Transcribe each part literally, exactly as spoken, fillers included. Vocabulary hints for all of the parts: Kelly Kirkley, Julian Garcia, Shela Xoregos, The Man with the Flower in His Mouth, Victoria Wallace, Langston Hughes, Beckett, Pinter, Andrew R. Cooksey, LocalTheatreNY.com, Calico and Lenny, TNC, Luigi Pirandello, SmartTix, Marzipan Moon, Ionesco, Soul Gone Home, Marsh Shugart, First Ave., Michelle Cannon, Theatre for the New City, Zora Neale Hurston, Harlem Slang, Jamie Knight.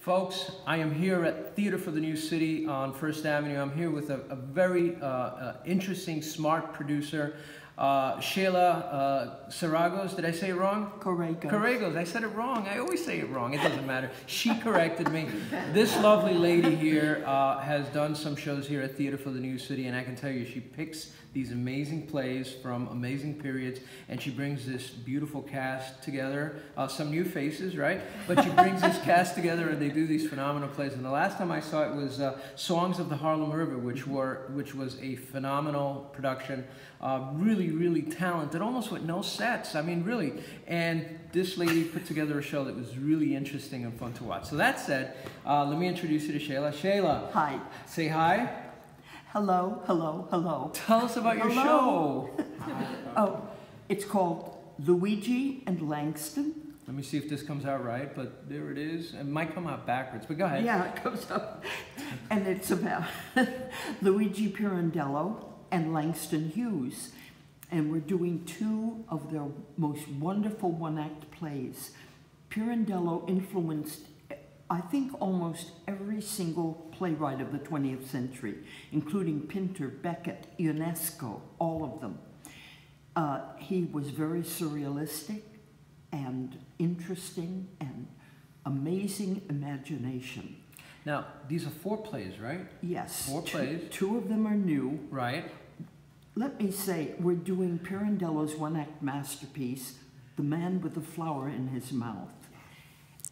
Folks, I am here at Theatre for the New City on First Avenue. I'm here with a, a very uh, uh, interesting, smart producer, uh, Shela uh, Xoregos. Did I say it wrong? Xoregos. Xoregos. I said it wrong. I always say it wrong. It doesn't matter. She corrected me. This lovely lady here uh, has done some shows here at Theatre for the New City, and I can tell you she picks these amazing plays from amazing periods, and she brings this beautiful cast together. Uh, some new faces, right? But she brings this cast together, and they do these phenomenal plays. And the last time I saw it was uh, Songs of the Harlem River, which were which was a phenomenal production, uh, really, really talented, almost with no sets. I mean, really. And this lady put together a show that was really interesting and fun to watch. So that said, uh, let me introduce you to Shela. Shela. Hi. Say hi. Hello, hello, hello. Tell us about your hello. show. Oh, it's called Luigi and Langston. Let me see if this comes out right, but there it is. It might come out backwards, but go ahead. Yeah, it comes up. And it's about Luigi Pirandello and Langston Hughes. And we're doing two of their most wonderful one-act plays. Pirandello influenced, I think, almost every single playwright of the twentieth century, including Pinter, Beckett, Ionesco, all of them. Uh, he was very surrealistic and interesting and amazing imagination. Now, these are four plays, right? Yes. Four two, plays. Two of them are new. Right. Let me say, we're doing Pirandello's one-act masterpiece, The Man with the Flower in His Mouth.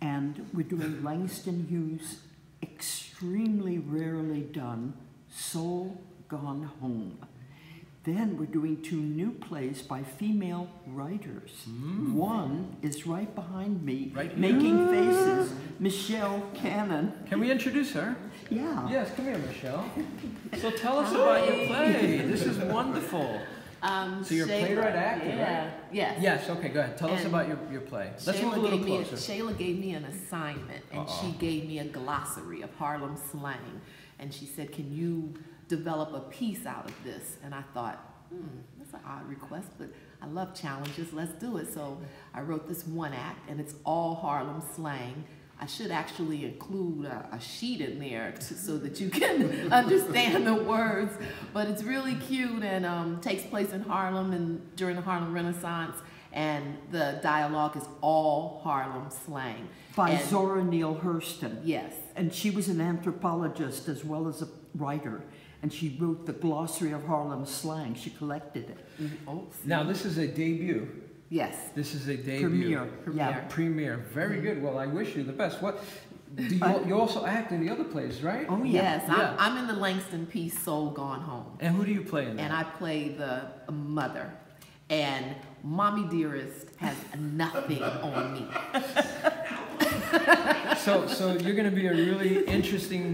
And we're doing Langston Hughes' extremely rarely done, Soul Gone Home. Then we're doing two new plays by female writers. Mm. One is right behind me, right making faces, Michelle Cannon. Can we introduce her? Yeah. Yes, come here, Michelle. So tell us Hi. about your play. This is wonderful. Um, so you're a playwright actor, yeah. right? Yes. Yes, okay, go ahead. Tell and us about your, your play. Let's Shela move a little closer. A, Shela gave me an assignment, and uh -oh. she gave me a glossary of Harlem slang. And she said, can you develop a piece out of this? And I thought, hmm, that's an odd request, but I love challenges. Let's do it. So I wrote this one act, and it's all Harlem slang. I should actually include a, a sheet in there to, so that you can understand the words. But it's really cute and um, takes place in Harlem and during the Harlem Renaissance. And the dialogue is all Harlem slang. By and, Zora Neale Hurston. Yes. And she was an anthropologist as well as a writer. And she wrote the glossary of Harlem slang. She collected it. Mm-hmm. Oh, now this is a debut. Yes. This is a debut. Premiere. Yeah. Premiere. Very good. Well, I wish you the best. What? Do you, uh, you also act in the other plays, right? Oh, yes. Yeah. Yeah. I'm, I'm in the Langston piece, Soul Gone Home. And who do you play in that? And I play the mother. And Mommy Dearest has nothing on me. so, so you're going to be a really interesting,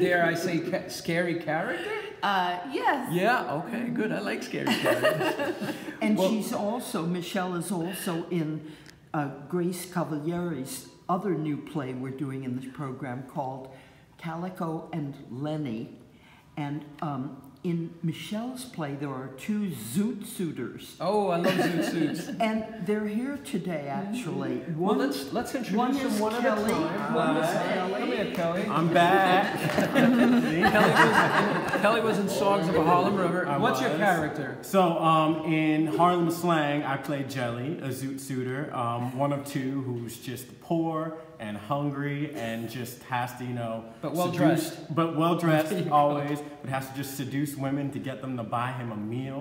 dare I say, ca scary character? Uh, yes. Yeah, okay, good. I like scary characters. And well, she's also, Michelle is also in uh, Grace Cavalieri's other new play we're doing in this program called Calico and Lenny. And um, in Michelle's play, there are two zoot suiters. Oh, I love zoot suits. And they're here today, actually. Mm-hmm. One, well, let's, let's introduce one them one Kelly. at a time. One is Kelly. Come here, Kelly. I'm back. Kelly, was, Kelly was in Songs of a Harlem River. I What's was. your character? So, um, in Harlem slang, I play Jelly, a zoot suitor, um, one of two who's just poor and hungry and just has to, you know, but well seduce, dressed, but well dressed always, but has to just seduce women to get them to buy him a meal.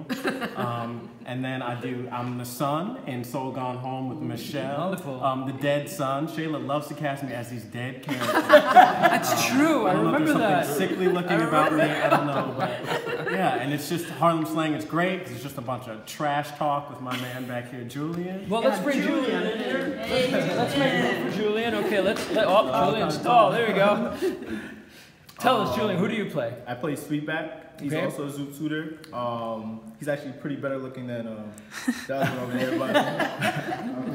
Um, and then I do, I'm the son in Soul Gone Home with Michelle, um, the dead son. Shela loves to cast me as these dead characters. That's um, true. I, I don't remember know if there's something that. sickly looking about me. I don't know, but yeah. And it's just Harlem slang. It's great because it's just a bunch of trash talk with my man back here, Julian. Well, let's yeah, bring Julian, Julian in here. Hey, let's hey, make room hey. for Julian. Okay, let's let oh, oh Julian's tall. There we go. Tell um, us, Julian, who do you play? I play Sweetback. He's okay. also a zoot suitor. Um, he's actually pretty better looking than uh, Dodger over there. But, um,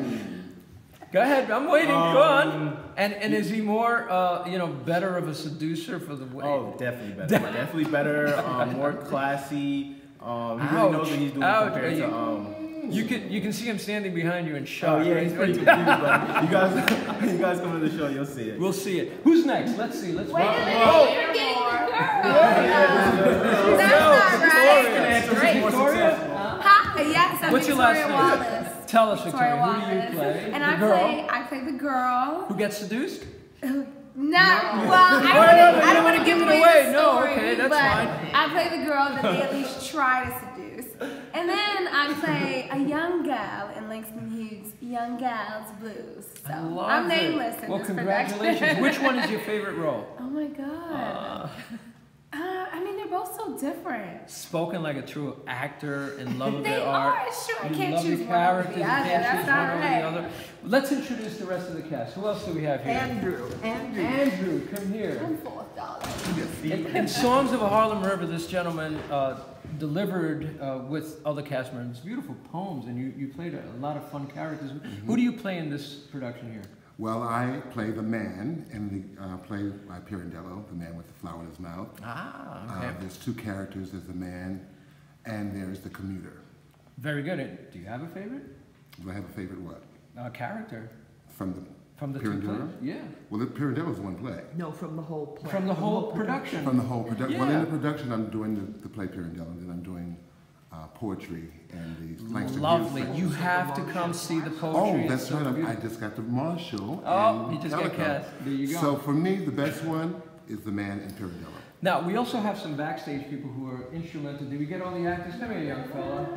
go ahead, I'm waiting. Um, go on. And and is he more, uh, you know, better of a seducer for the way? Oh, definitely better. definitely better. Um, more classy. Um, he Ouch. really knows what he's doing Ouch. compared to. Um, Mm. You can you can see him standing behind you in shock. Oh yeah, right? He's pretty confused. But you guys, you guys come to the show, you'll see it. We'll see it. Who's next? Let's see. Let's. Wait a minute, oh, you're getting the girl. Yeah, yeah, yeah, yeah. That's no, not right. Victoria. Huh? Yes, I'm What's Victoria your last name? Wallace. Tell us, Victoria. Victoria Who do you play? And the I girl. play I play the girl who gets seduced. Not no. well. I don't, no, no, I don't no, want to give it away. Story, no, okay, that's fine. I play the girl that they at least try to seduce, and then I play a young gal in Langston Hughes' Young Gal's Blues. So I love I'm nameless it. in well, this congratulations. Production. Which one is your favorite role? Oh my god. Uh. Uh, I mean, they're both so different. Spoken like a true actor, in love with their art. They are, it's true. I can't choose one over the other. That's not right. Let's introduce the rest of the cast. Who else do we have here? Andrew. Andrew. Andrew, come here. Come forth, darling. In, in Songs of a Harlem River, this gentleman uh, delivered uh, with other cast members beautiful poems, and you, you played a lot of fun characters. Mm-hmm. Who do you play in this production here? Well, I play the man in the uh, play by Pirandello, The Man with the Flower in His Mouth. Ah, okay. Uh, there's two characters, there's the man and there's the commuter. Very good. Do you have a favorite? Do I have a favorite what? A uh, character. From the From the Pirandello? Two yeah. Well, Pirandello's one play. No, from the whole play. From the whole, from the whole production. production. From the whole production. Yeah. Well, in the production I'm doing the, the play Pirandello, and then I'm doing Uh, poetry and the Langston Lovely. Hughes. You have to come see the poetry. Oh, that's right. So I just got the Marshall. Oh, and you just Calico. got cast. There you go. So for me, the best one is the man in Pirandello. Now, we also have some backstage people who are instrumental. Did we get all the actors? Come here, young fella.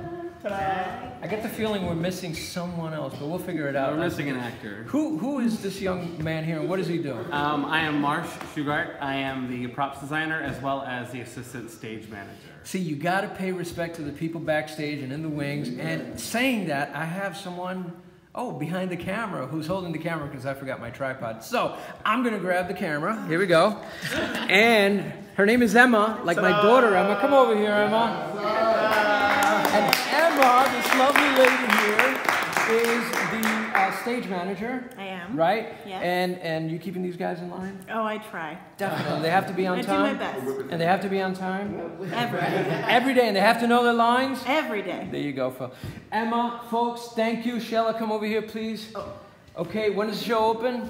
Ta-da. I get the feeling we're missing someone else, but we'll figure it out. We're missing an actor. Who, who is this young man here and what does he do? Um, I am Marsh Shugart. I am the props designer as well as the assistant stage manager. See, you got to pay respect to the people backstage and in the wings. And saying that, I have someone, oh, behind the camera, who's holding the camera because I forgot my tripod. So I'm going to grab the camera. Here we go. And her name is Emma, like my daughter Emma. Come over here, Emma. And Emma, this lovely lady here, is the uh, stage manager. I am. Right? Yeah. And, and you keeping these guys in line? Oh, I try. Definitely. Uh, they have to be on time. I do my best. And they have to be on time? Every day. Every day. And they have to know their lines? Every day. There you go, folks. Emma, folks, thank you. Shela, come over here, please. Oh. Okay, when does the show open?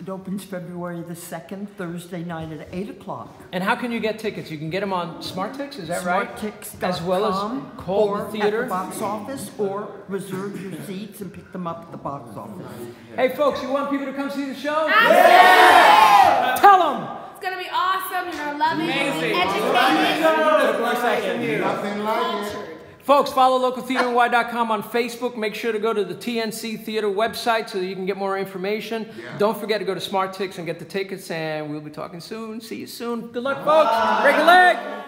It opens February the second, Thursday night at eight o'clock. And how can you get tickets? You can get them on SmartTix, is that right? SmartTix dot com, as well as call the theater. At the box office, or reserve your seats and pick them up at the box office. Hey folks, you want people to come see the show? Yeah! Tell them! It's going to be awesome, you're going to love it. Amazing. Educated. Nothing like it. Folks, follow Local Theatre N Y dot com on Facebook. Make sure to go to the T N C Theater website so that you can get more information. Yeah. Don't forget to go to SmartTix and get the tickets, and we'll be talking soon. See you soon. Good luck, folks. Break a leg.